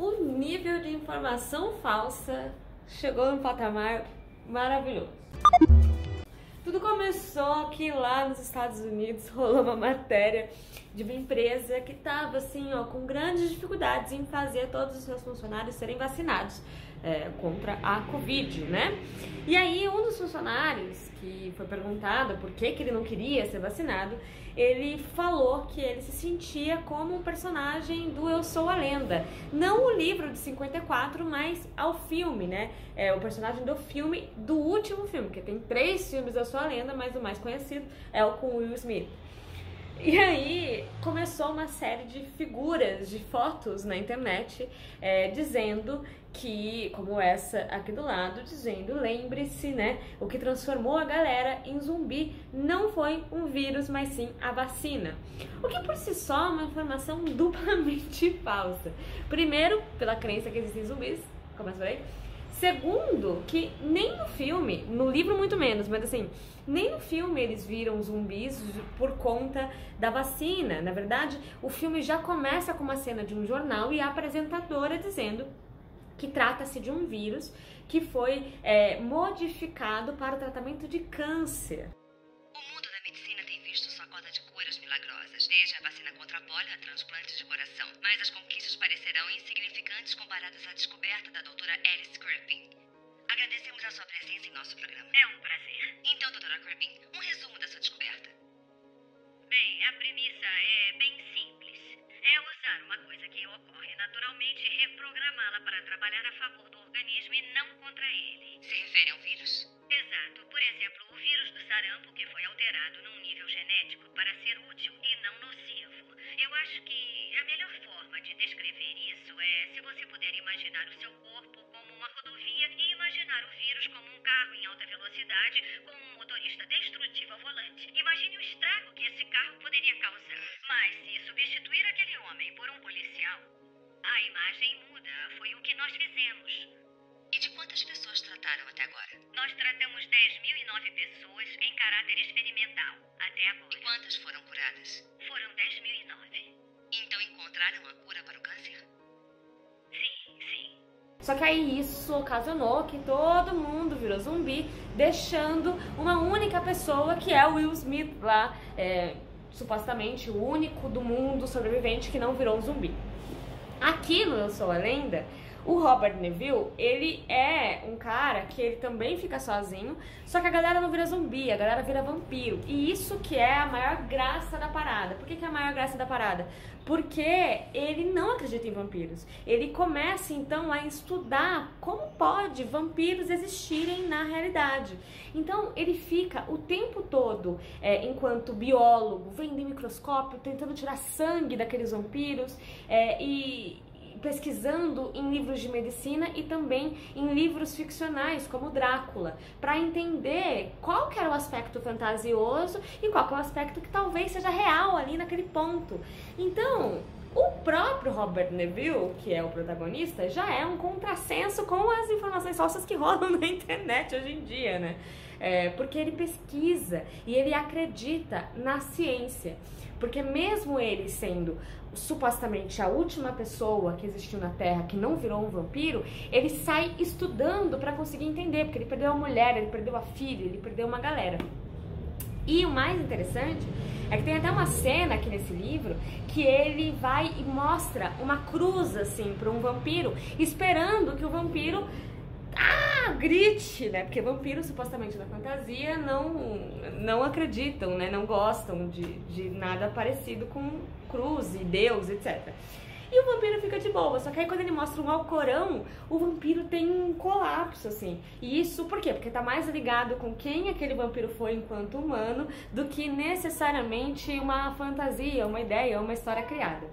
o nível de informação falsa chegou num patamar maravilhoso. Tudo começou que lá nos Estados Unidos rolou uma matéria de uma empresa que estava assim, ó, com grandes dificuldades em fazer todos os seus funcionários serem vacinados contra a Covid, né? E aí um dos funcionários que foi perguntado por que ele não queria ser vacinado, ele falou que ele se sentia como um personagem do Eu Sou a Lenda. Não o livro de 54, mas ao filme, né? É o personagem do filme, do último filme, porque tem 3 filmes Eu Sou a Lenda, mas o mais conhecido é o com Will Smith. E aí começou uma série de figuras, de fotos na internet, dizendo que, como essa aqui do lado, dizendo, lembre-se, né, o que transformou a galera em zumbi não foi um vírus, mas sim a vacina. O que por si só é uma informação duplamente falsa. Primeiro, pela crença que existem zumbis, começa por aí. Segundo, que nem no filme, no livro muito menos, mas assim, nem no filme eles viram zumbis por conta da vacina. Na verdade, o filme já começa com uma cena de um jornal e a apresentadora dizendo que trata-se de um vírus que foi modificado para o tratamento de câncer. O mundo da medicina tem visto sua cota de curas milagrosas, desde a vacina contra a pólio a transplantes de coração, mas as conquistas parecerão insignificantes comparadas à descoberta da doutora Alice Crippin. Agradecemos a sua presença em nosso programa. É um prazer. Então, doutora Crippin, um resumo da sua descoberta. Bem, a premissa é bem simples. É usar uma coisa que ocorre naturalmente e reprogramá-la para trabalhar a favor do organismo e não contra ele. Se refere ao vírus? Exato. Por exemplo, o vírus do sarampo que foi alterado num nível genético para ser útil e não nocivo. Eu acho que a melhor forma de descrever isso é se você puder imaginar o seu corpo como uma rodovia e imaginar o vírus como um carro em alta velocidade com um motorista destrutivo ao volante. Imagine o estrago que esse carro poderia causar. Mas se substituir aquele homem por um policial, a imagem muda. Foi o que nós fizemos. E de quantas pessoas trataram até agora? Nós tratamos 10.009 pessoas em caráter experimental, até agora. E quantas foram curadas? Foram 10.009. Então encontraram a cura para o câncer? Sim, sim. Só que aí isso ocasionou que todo mundo virou zumbi, deixando uma única pessoa, que é o Will Smith lá, supostamente o único do mundo sobrevivente que não virou um zumbi. Aqui no Eu Sou a Lenda, o Robert Neville, ele é um cara que ele também fica sozinho, só que a galera não vira zumbi, a galera vira vampiro. E isso que é a maior graça da parada. Por que é a maior graça da parada? Porque ele não acredita em vampiros. Ele começa então a estudar como pode vampiros existirem na realidade. Então ele fica o tempo todo, enquanto biólogo, vendo em microscópio, tentando tirar sangue daqueles vampiros e pesquisando em livros de medicina e também em livros ficcionais, como Drácula, para entender qual que era o aspecto fantasioso e qual que é o aspecto que talvez seja real ali naquele ponto. Então, o próprio Robert Neville, que é o protagonista, já é um contrassenso com as informações falsas que rolam na internet hoje em dia, né? Porque ele pesquisa e ele acredita na ciência. Porque mesmo ele sendo supostamente a última pessoa que existiu na Terra que não virou um vampiro, ele sai estudando para conseguir entender, porque ele perdeu a mulher, ele perdeu a filha, ele perdeu uma galera. E o mais interessante é que tem até uma cena aqui nesse livro que ele vai e mostra uma cruz assim para um vampiro, esperando que o vampiro grite, né? Porque vampiros supostamente na fantasia não acreditam, né? Não gostam de nada parecido com cruz e Deus, etc. E o vampiro fica de boa, só que aí quando ele mostra um Alcorão, o vampiro tem um colapso, assim. E isso por quê? Porque tá mais ligado com quem aquele vampiro foi enquanto humano do que necessariamente uma fantasia, uma ideia, uma história criada.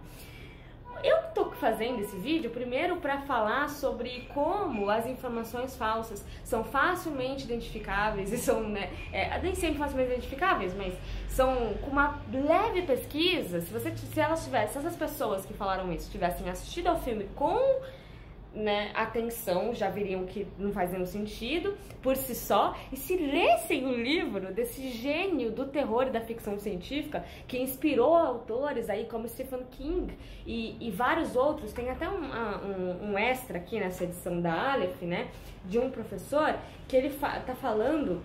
Eu tô fazendo esse vídeo primeiro para falar sobre como as informações falsas são facilmente identificáveis e são, né, nem sempre facilmente identificáveis, mas são com uma leve pesquisa. Se essas pessoas que falaram isso tivessem assistido ao filme com né, atenção, já veriam que não faz nenhum sentido por si só, e se lessem o livro desse gênio do terror e da ficção científica que inspirou autores aí como Stephen King e vários outros. Tem até um extra aqui nessa edição da Aleph, né, de um professor que ele tá falando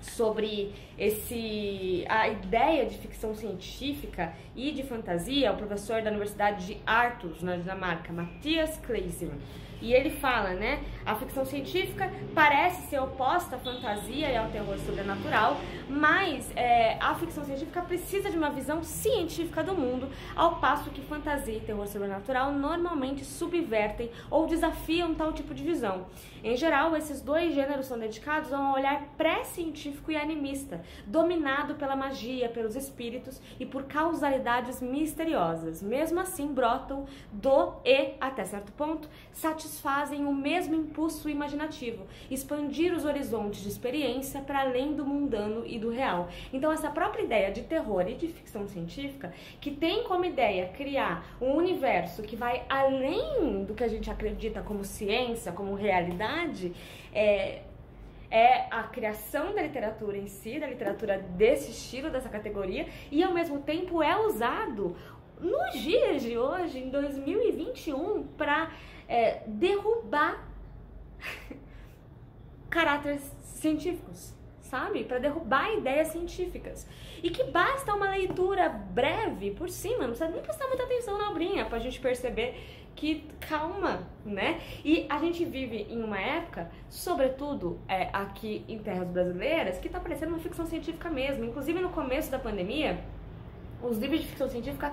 sobre a ideia de ficção científica e de fantasia, o professor da Universidade de Aarhus, na Dinamarca, Mathias Klesing. E ele fala, né, a ficção científica parece ser oposta à fantasia e ao terror sobrenatural, mas a ficção científica precisa de uma visão científica do mundo, ao passo que fantasia e terror sobrenatural normalmente subvertem ou desafiam tal tipo de visão. Em geral, esses dois gêneros são dedicados a um olhar pré-científico e animista, dominado pela magia, pelos espíritos e por causalidades misteriosas. Mesmo assim, brotam do e, até certo ponto, satisfazem o mesmo impulso imaginativo, expandir os horizontes de experiência para além do mundano e do real. Então essa própria ideia de terror e de ficção científica, que tem como ideia criar um universo que vai além do que a gente acredita como ciência, como realidade, é a criação da literatura em si, da literatura desse estilo, dessa categoria, e ao mesmo tempo é usado nos dias de hoje, em 2021, para derrubar caráteres científicos, sabe? Para derrubar ideias científicas. E que basta uma leitura breve por cima, não precisa nem prestar muita atenção na obrinha pra gente perceber que, calma, né? E a gente vive em uma época, sobretudo aqui em terras brasileiras, que tá parecendo uma ficção científica mesmo. Inclusive no começo da pandemia, os livros de ficção científica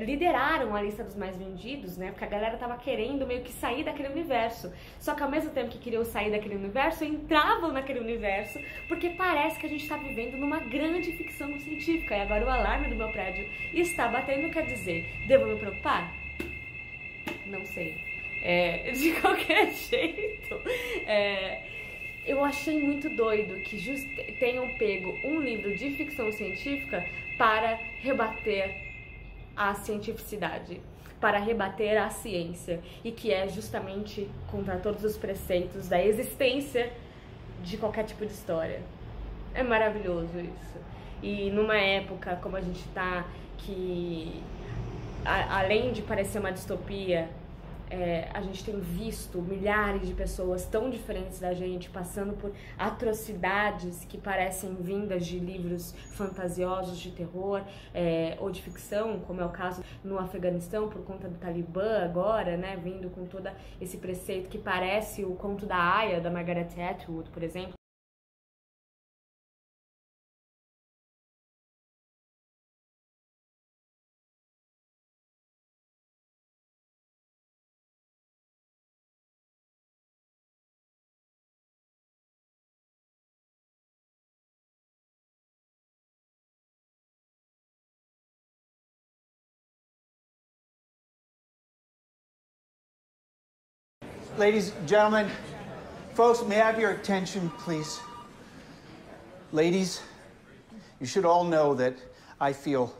lideraram a lista dos mais vendidos, né? Porque a galera tava querendo meio que sair daquele universo. Só que ao mesmo tempo que queriam sair daquele universo, entravam naquele universo, porque parece que a gente tá vivendo numa grande ficção científica. E agora o alarme do meu prédio está batendo, quer dizer, devo me preocupar? Não sei. De qualquer jeito, eu achei muito doido que tenham pego um livro de ficção científica para rebater a cientificidade, para rebater a ciência, e que é justamente contra todos os preceitos da existência de qualquer tipo de história. É maravilhoso isso. E numa época como a gente tá, que além de parecer uma distopia, a gente tem visto milhares de pessoas tão diferentes da gente passando por atrocidades que parecem vindas de livros fantasiosos de terror ou de ficção, como é o caso no Afeganistão, por conta do Talibã agora, né, vindo com todo esse preceito que parece O Conto da Aia, da Margaret Atwood, por exemplo. Ladies and gentlemen, folks, may I have your attention, please? Ladies, you should all know that I feel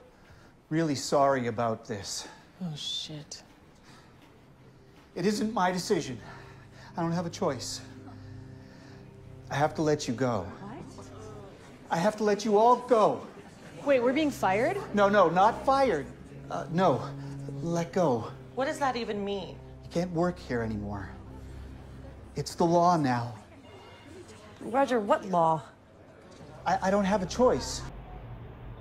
really sorry about this. Oh, shit. It isn't my decision. I don't have a choice. I have to let you go. What? I have to let you all go. Wait, we're being fired? No, no, not fired. No, let go. What does that even mean? You can't work here anymore. It's the law now. Roger, what law? I don't have a choice.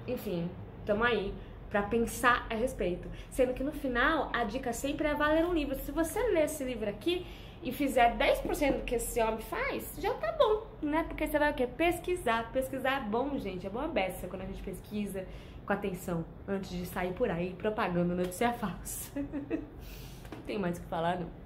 Enfim, tamo aí pra pensar a respeito. Sendo que no final, a dica sempre é valer um livro. Se você ler esse livro aqui e fizer 10% do que esse homem faz, já tá bom, né? Porque você vai o quê? Pesquisar. Pesquisar é bom, gente. É bom a beça quando a gente pesquisa com atenção, antes de sair por aí propagando notícia falsa. Não tem mais o que falar, não.